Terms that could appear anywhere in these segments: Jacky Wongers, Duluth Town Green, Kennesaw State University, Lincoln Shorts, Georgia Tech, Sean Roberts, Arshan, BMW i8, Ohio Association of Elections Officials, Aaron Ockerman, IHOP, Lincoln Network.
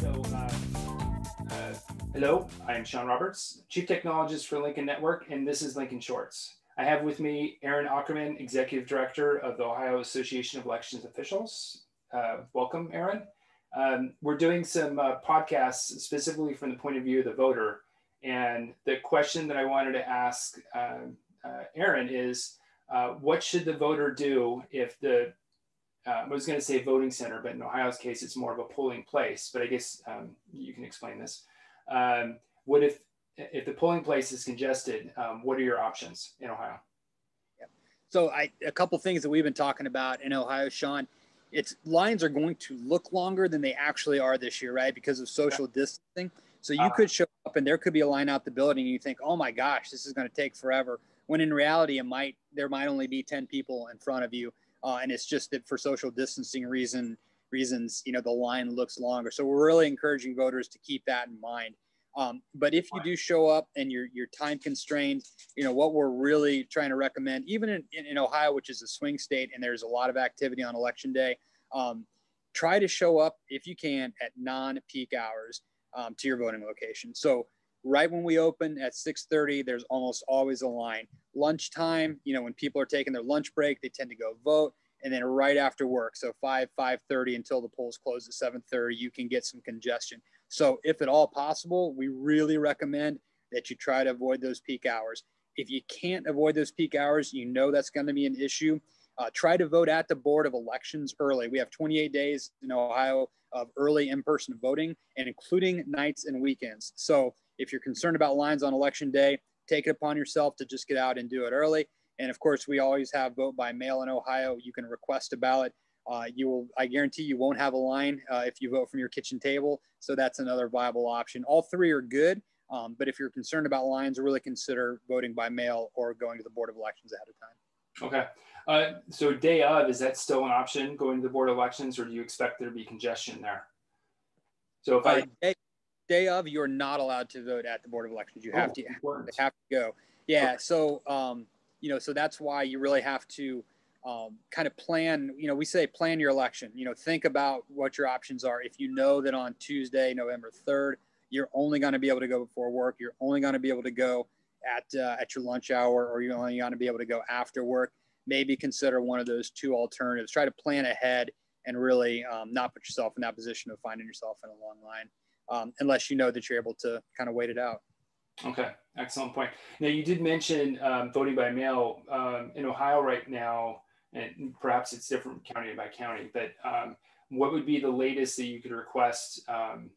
So, hello, I'm Sean Roberts, Chief Technologist for Lincoln Network, and this is Lincoln Shorts. I have with me Aaron Ockerman, Executive Director of the Ohio Association of Elections Officials. Welcome, Aaron. We're doing some podcasts specifically from the point of view of the voter. And the question that I wanted to ask Aaron is, what should the voter do if the, I was going to say voting center, but in Ohio's case, it's more of a polling place, but I guess you can explain this. What if the polling place is congested, what are your options in Ohio? Yep. So a couple things that we've been talking about in Ohio, Sean, it's lines are going to look longer than they actually are this year, right? Because of social distancing. So you could show up and there could be a line out the building and you think, oh my gosh, this is going to take forever. When in reality, there might only be 10 people in front of you. And it's just that for social distancing reasons, you know, the line looks longer. So we're really encouraging voters to keep that in mind. But if you do show up and you're time constrained, you know, what we're really trying to recommend, even in Ohio, which is a swing state, and there's a lot of activity on election day, try to show up if you can at non-peak hours. To your voting location. So right when we open at 6:30, there's almost always a line. Lunchtime, you know, when people are taking their lunch break, they tend to go vote. And then right after work, so 5:30 until the polls close at 7:30, you can get some congestion. So if at all possible, we really recommend that you try to avoid those peak hours. If you can't avoid those peak hours, you know that's going to be an issue. Try to vote at the Board of Elections early. We have 28 days in Ohio of early in-person voting, and including nights and weekends. So if you're concerned about lines on election day, take it upon yourself to just get out and do it early. And of course, we always have vote by mail in Ohio. You can request a ballot. I guarantee you won't have a line if you vote from your kitchen table. So that's another viable option. All three are good, but if you're concerned about lines, really consider voting by mail or going to the Board of Elections ahead of time. Okay. So day of, is that still an option, going to the Board of Elections, or do you expect there to be congestion there? So if day of, you're not allowed to vote at the Board of Elections. You have to go. Yeah. Okay. So, you know, so that's why you really have to kind of plan, you know, we say plan your election, you know, think about what your options are. If you know that on Tuesday, November 3rd, you're only going to be able to go before work, you're only going to be able to go at your lunch hour, or you're only going to be able to go after work, maybe consider one of those two alternatives. Try to plan ahead and really not put yourself in that position of finding yourself in a long line, unless you know that you're able to kind of wait it out. Okay, excellent point. Now you did mention voting by mail in Ohio right now, and perhaps it's different county by county, but what would be the latest that you could request a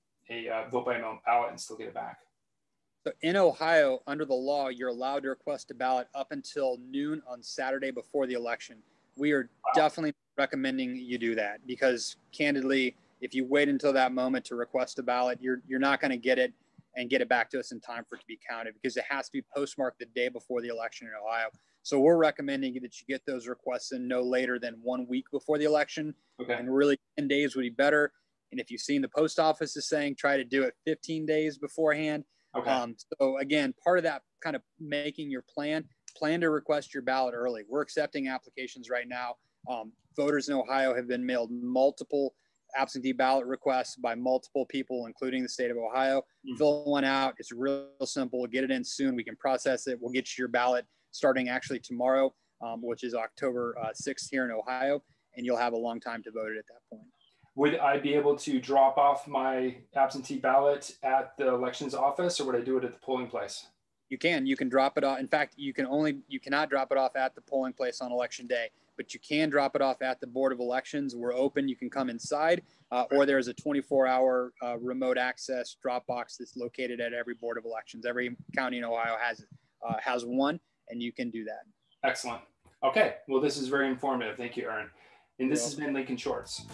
vote by mail ballot and still get it back? So in Ohio, under the law, you're allowed to request a ballot up until noon on Saturday before the election. We are definitely recommending you do that, because candidly, if you wait until that moment to request a ballot, you're not going to get it and get it back to us in time for it to be counted, because it has to be postmarked the day before the election in Ohio. So we're recommending that you get those requests in no later than 1 week before the election. Okay. And really 10 days would be better. And if you've seen the post office is saying, try to do it 15 days beforehand. Okay. So again, part of that kind of making your plan to request your ballot early. We're accepting applications right now. Voters in Ohio have been mailed multiple absentee ballot requests by multiple people, including the state of Ohio. Fill one out. It's real simple. Get it in soon. We can process it. We'll get you your ballot starting actually tomorrow, which is October 6th here in Ohio, and you'll have a long time to vote it at that point. Would I be able to drop off my absentee ballot at the elections office, or would I do it at the polling place? You can drop it off. In fact, you cannot drop it off at the polling place on election day, but you can drop it off at the Board of Elections. We're open. You can come inside, or there is a 24-hour remote access drop box that's located at every Board of Elections. Every county in Ohio has one, and you can do that. Excellent. Okay. Well, this is very informative. Thank you, Aaron. And this has been Lincoln Shorts.